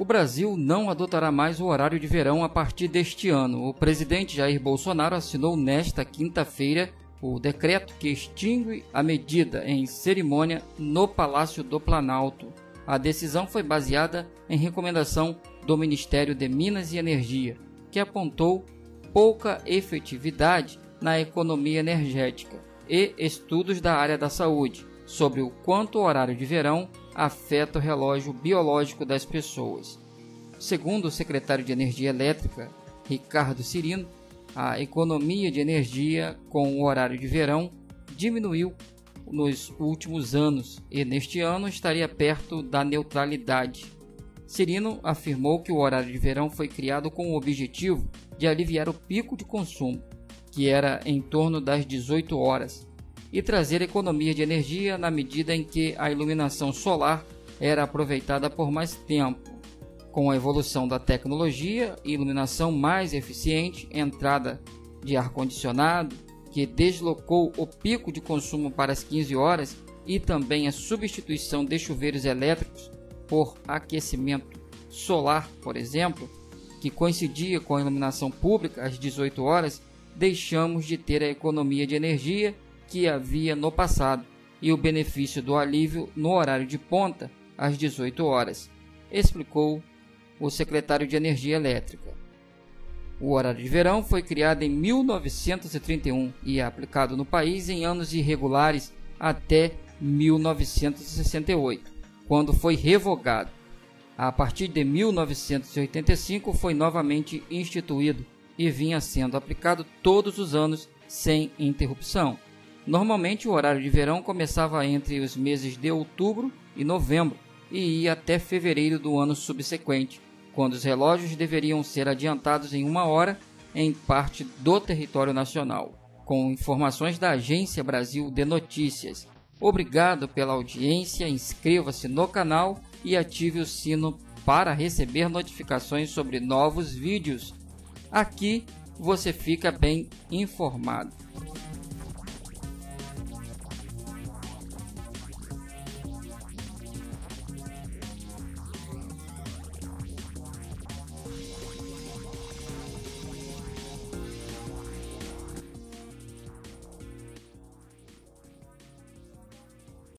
O Brasil não adotará mais o horário de verão a partir deste ano. O presidente Jair Bolsonaro assinou nesta quinta-feira o decreto que extingue a medida em cerimônia no Palácio do Planalto. A decisão foi baseada em recomendação do Ministério de Minas e Energia, que apontou pouca efetividade na economia energética e estudos da área da saúde sobre o quanto o horário de verão afeta o relógio biológico das pessoas. Segundo o secretário de Energia Elétrica, Ricardo Cirino, a economia de energia com o horário de verão diminuiu nos últimos anos e neste ano estaria perto da neutralidade. Cirino afirmou que o horário de verão foi criado com o objetivo de aliviar o pico de consumo, que era em torno das 18 horas, e trazer economia de energia na medida em que a iluminação solar era aproveitada por mais tempo. Com a evolução da tecnologia, iluminação mais eficiente, entrada de ar-condicionado, que deslocou o pico de consumo para as 15 horas, e também a substituição de chuveiros elétricos por aquecimento solar, por exemplo, que coincidia com a iluminação pública às 18 horas, deixamos de ter a economia de energia que havia no passado e o benefício do alívio no horário de ponta às 18 horas, explicou o secretário de Energia Elétrica. O horário de verão foi criado em 1931 e é aplicado no país em anos irregulares até 1968, quando foi revogado. A partir de 1985 foi novamente instituído e vinha sendo aplicado todos os anos sem interrupção. Normalmente o horário de verão começava entre os meses de outubro e novembro e ia até fevereiro do ano subsequente, quando os relógios deveriam ser adiantados em 1 hora em parte do território nacional. Com informações da Agência Brasil de Notícias. Obrigado pela audiência, inscreva-se no canal e ative o sino para receber notificações sobre novos vídeos. Aqui você fica bem informado.